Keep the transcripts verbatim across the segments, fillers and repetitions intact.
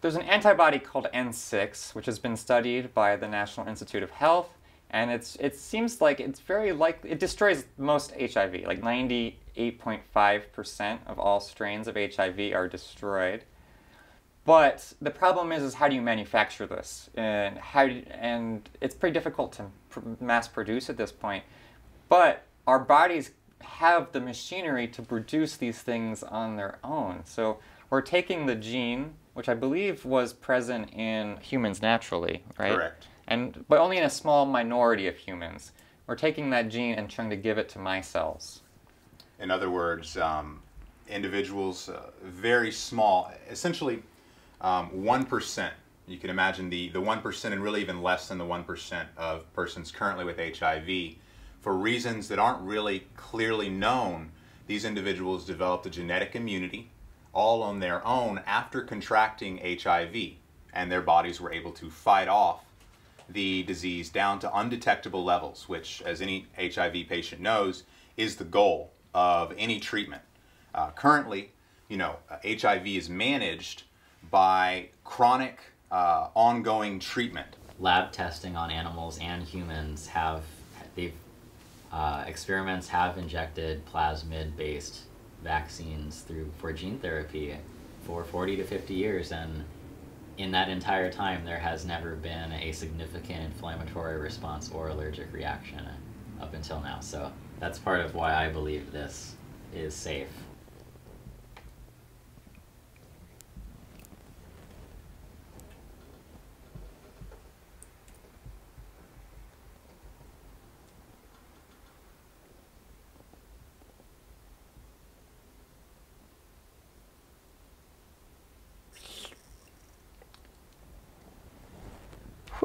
There's an antibody called N six, which has been studied by the National Institute of Health, and it's, it seems like it's very likely, it destroys most H I V. Like ninety-eight point five percent of all strains of H I V are destroyed. But the problem is, is how do you manufacture this? And, how do you, and it's pretty difficult to pr mass produce at this point. But our bodies have the machinery to produce these things on their own. So we're taking the gene, which I believe was present in humans naturally, right? Correct. And, but only in a small minority of humans. We're taking that gene and trying to give it to my cells. In other words, um, individuals uh, very small, essentially um, one percent. You can imagine the, the one percent and really even less than the one percent of persons currently with H I V. For reasons that aren't really clearly known, these individuals developed a genetic immunity all on their own after contracting H I V, and their bodies were able to fight off the disease down to undetectable levels, which, as any H I V patient knows, is the goal of any treatment. Uh, currently, you know, uh, H I V is managed by chronic, uh, ongoing treatment. Lab testing on animals and humans have, they've, uh, experiments have injected plasmid-based vaccines through for gene therapy for forty to fifty years, and in that entire time there has never been a significant inflammatory response or allergic reaction up until now. So that's part of why I believe this is safe.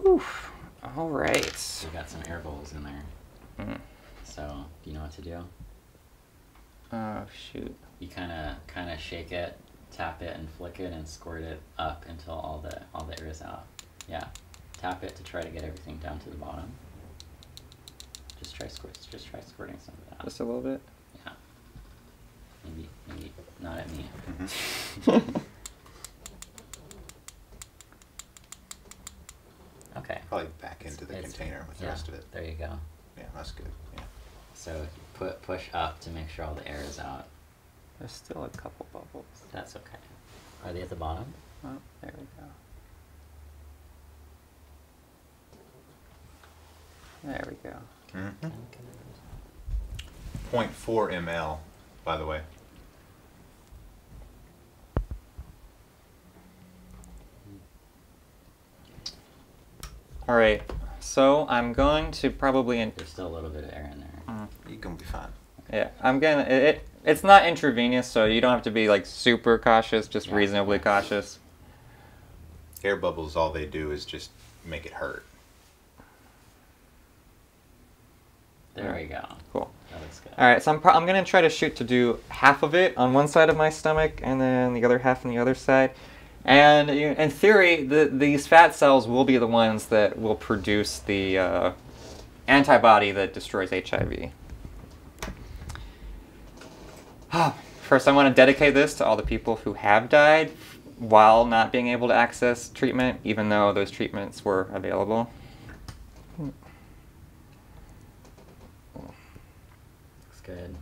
Oof. All right. We got some air bubbles in there. Mm. So, do you know what to do? Oh, shoot. You kind of kind of shake it, tap it, and flick it, and squirt it up until all the, all the air is out. Yeah. Tap it to try to get everything down to the bottom. Just try, squirt, just try squirting some of it out. Just a little bit? Yeah. Maybe, maybe not at me. Mm-hmm. Okay. Probably back into it's, the it's, container with yeah, the rest of it. There you go. Yeah, that's good. Yeah. So put push up to make sure all the air is out. There's still a couple bubbles. That's okay. Are they at the bottom? Oh, there we go. There we go. Mm-hmm. zero point four milliliters, by the way. All right, so I'm going to probably... In There's still a little bit of air in there. Mm. You're going to be fine. Yeah, I'm going to... It, it's not intravenous, so you don't have to be like super cautious, just yeah. reasonably cautious. Air bubbles, all they do is just make it hurt. There we go. Cool. That looks good. All right, so I'm, pro I'm going to try to shoot to do half of it on one side of my stomach and then the other half on the other side. And in theory, the, these fat cells will be the ones that will produce the uh, antibody that destroys H I V. First, I want to dedicate this to all the people who have died while not being able to access treatment, even though those treatments were available. Looks good.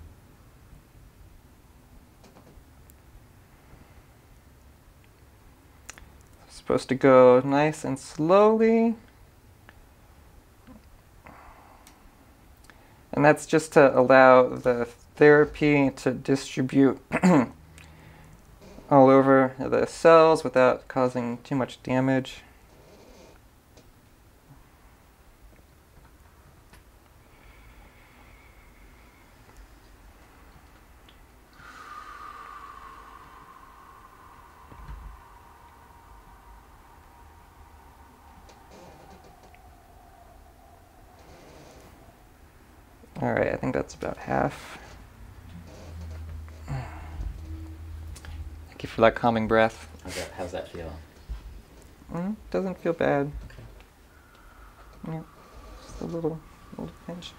Supposed to go nice and slowly. And that's just to allow the therapy to distribute all over the cells without causing too much damage. All right, I think that's about half. Thank you for that calming breath. How's that, how's that feel? Mm, doesn't feel bad. Okay. Yeah, just a little, little pinch.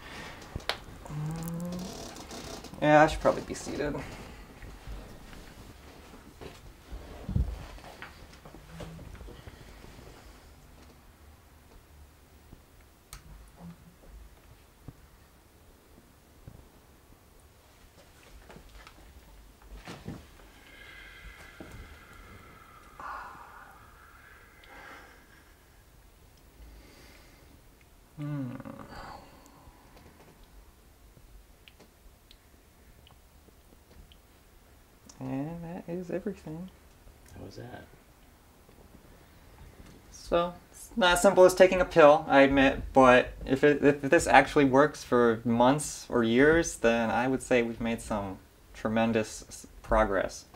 Um, yeah, I should probably be seated. is everything. How is that? So, it's not as simple as taking a pill, I admit, but if, it, if this actually works for months or years, then I would say we've made some tremendous progress.